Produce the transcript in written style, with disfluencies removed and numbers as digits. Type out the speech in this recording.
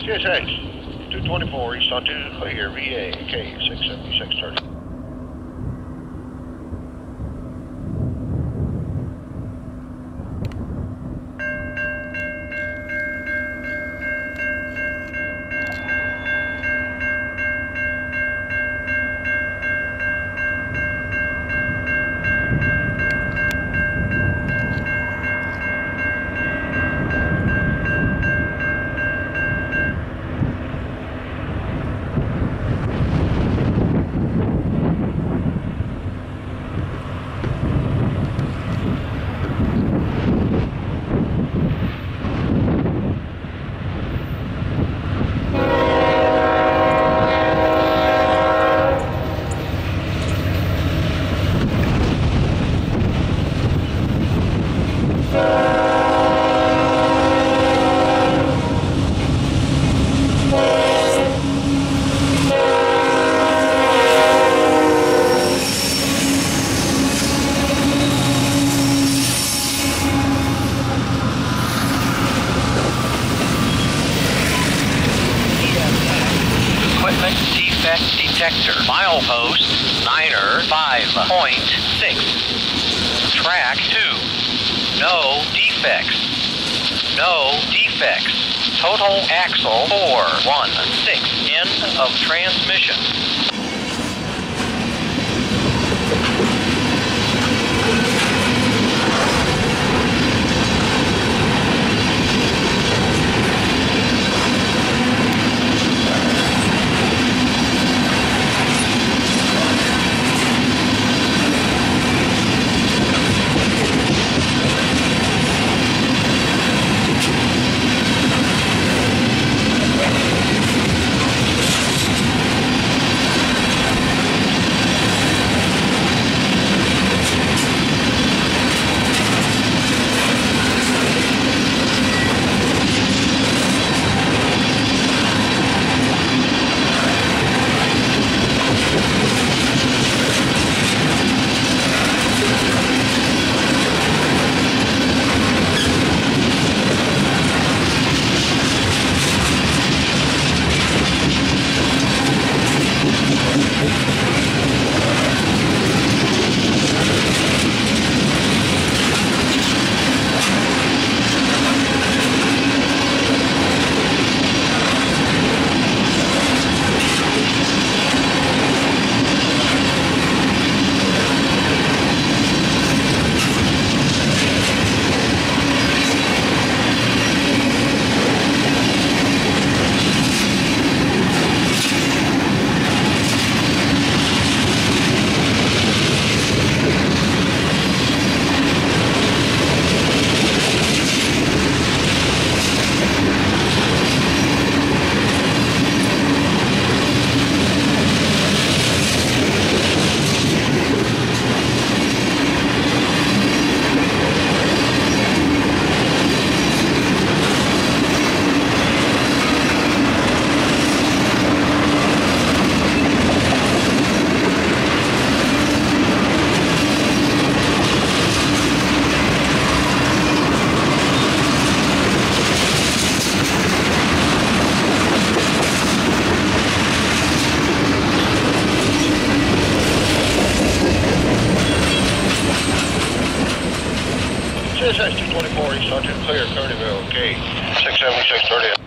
CSX 224 east on 2 clear, VA K67630. Detector, mile post, Niner, 5.6, track 2, no defects, total axle 416, end of transmission. CSX 224 east on 2 clear, Kearneyville, K67630.